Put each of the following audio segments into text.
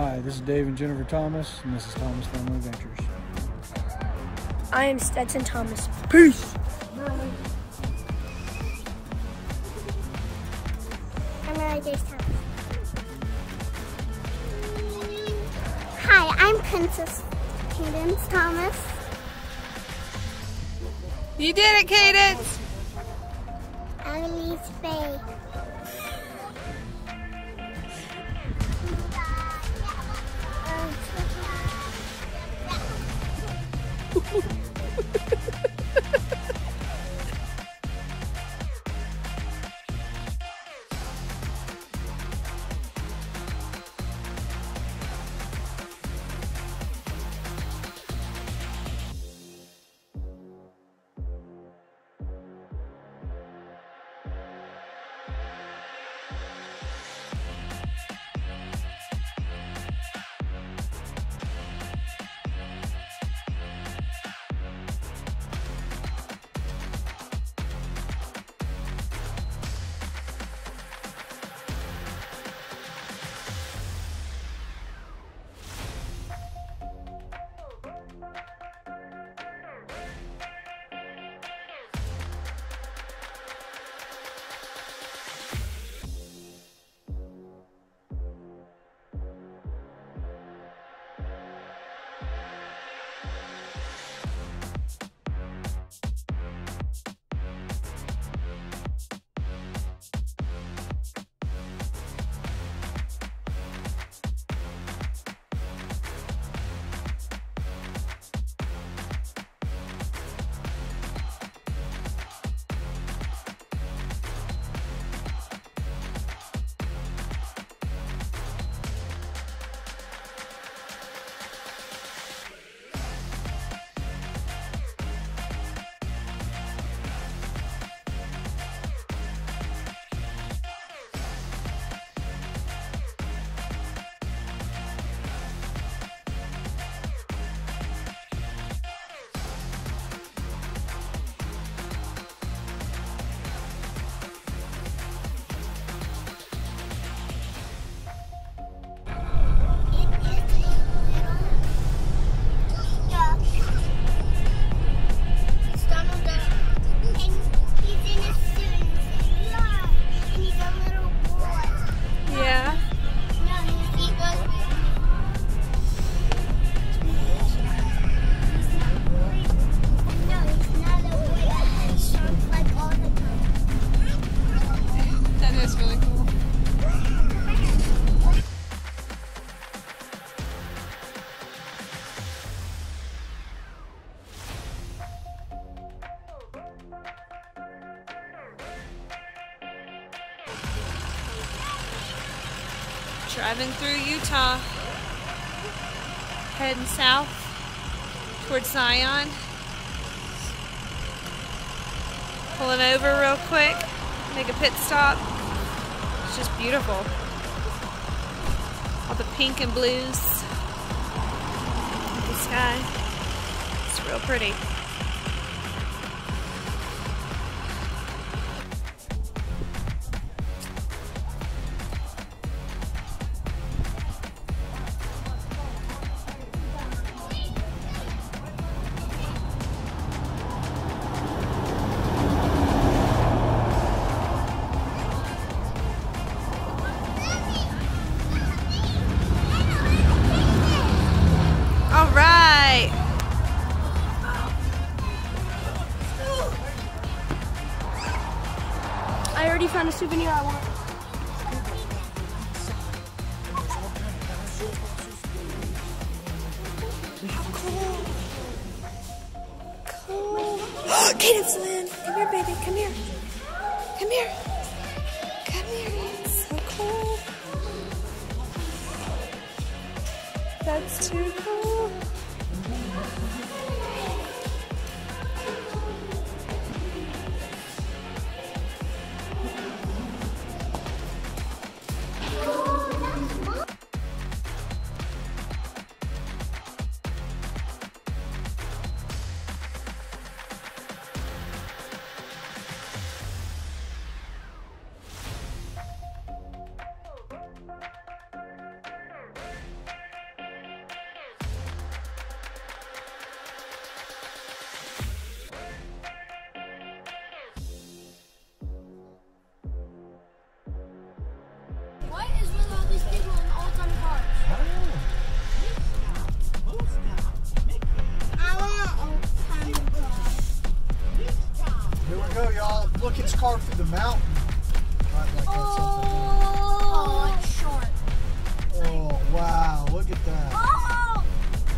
Hi, this is Dave and Jennifer Thomas, and this is Thomas Family Adventures. I am Stetson Thomas. Peace! Bye. I'm Riley Thomas. Hi, I'm Princess Cadence Thomas. You did it, Cadence! I'm Elise Faye. Driving through Utah, heading south towards Zion. Pulling over real quick, make a pit stop. It's just beautiful. All the pink and blues, the sky, it's real pretty. I already found a souvenir I want. How cool. Cool. Cadence Land, come here, baby, come here. Come here. Come here, it's so cool. That's too cool. far through the mountain. Oh, it's short. Oh, wow. Look at that. Oh!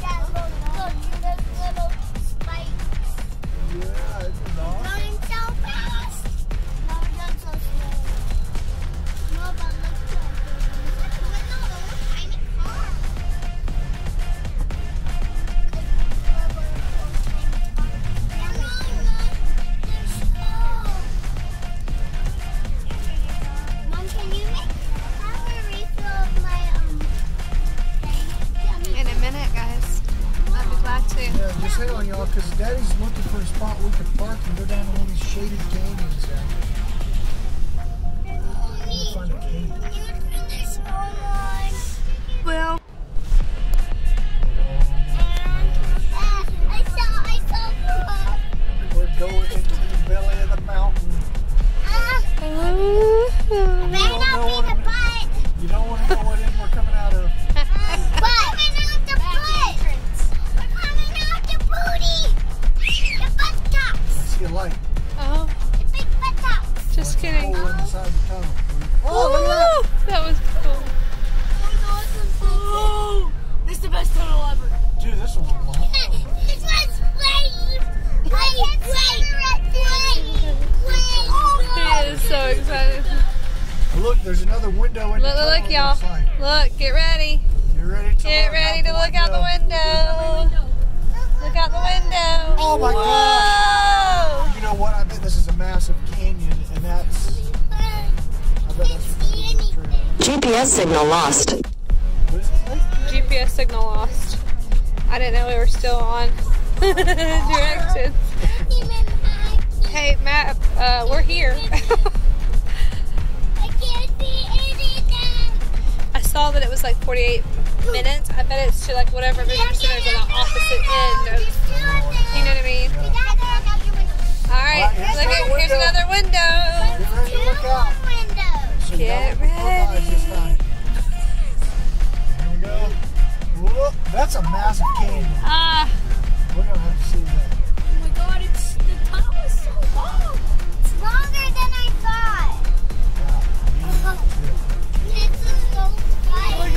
Yeah, look, those little spikes. Yeah, isn't it awesome? Running so fast. No, it runs so slow. No, but look so good. Look at the car. Just hit on y'all, because Daddy's looking for a spot we can park and go down to one of these shaded canyons down here. We'll find a canyon. Well. I saw we're going into the belly of the mountain. Better not be the butt. You don't want to know what end we're coming out of. Light. Oh. The big butt tops. Just kidding. Oh, look at that. That was cool. Oh, this is the best tunnel ever. Dude, this one's long. This one's way. It is so exciting. Oh, look, there's another window in the tunnel. Look, y'all. Look, get ready. Get ready to look out the window. Look out the window. Oh my god. You know what? I bet this is a massive canyon, and that's. I bet that's GPS signal lost. What is it like? GPS signal lost. I didn't know we were still on directions. Hey, Matt, we're here. I can't see anything. I saw that it was like 48. Minutes. I bet it's to like whatever visitor center is on the opposite end. You know what I mean? Yeah. Alright, look at, here's another window. Get ready to look out. So get ready. There we go. Whoa, that's a massive canyon. We're gonna have to see that. Oh my god, it's the tunnel is so long. It's longer than I thought.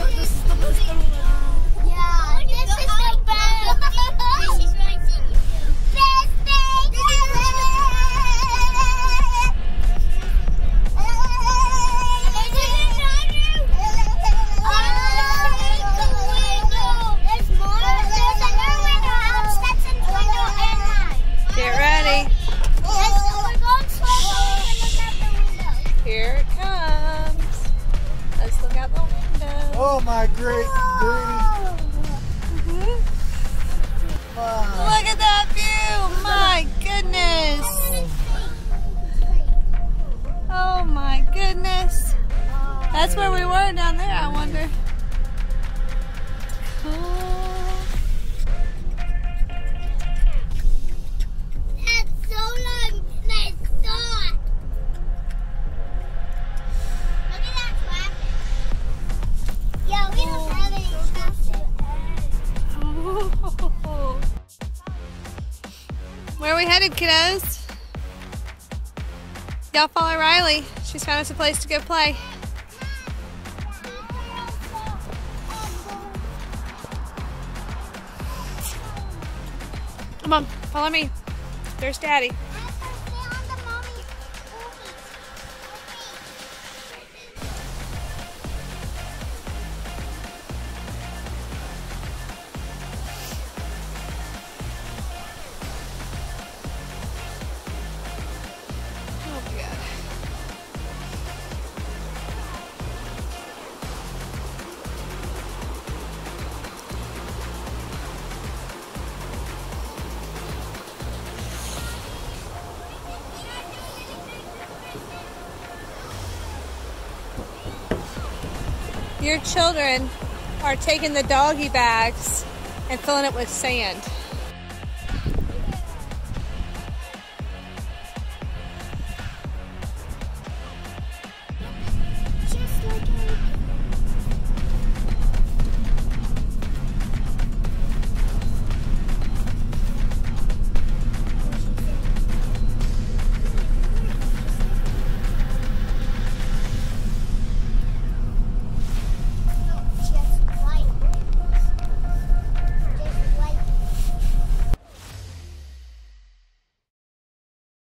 This is the best tunnel ever. Yeah, this is the best. This is my team. Best thing ever. There's more. There's another window out of Stetson's window and mine. Get ready. We're going slow and look out the window. Here it comes. Let's look out the window. Oh my great gritty. Look at that view. My goodness. Oh my goodness. That's where we were down there, I wonder. Cool. That's so long. That's so long. Yeah, we don't have any stuff. Where are we headed, kiddos? Y'all follow Riley. She's found us a place to go play. Come on, follow me. There's Daddy. Your children are taking the doggy bags and filling it with sand.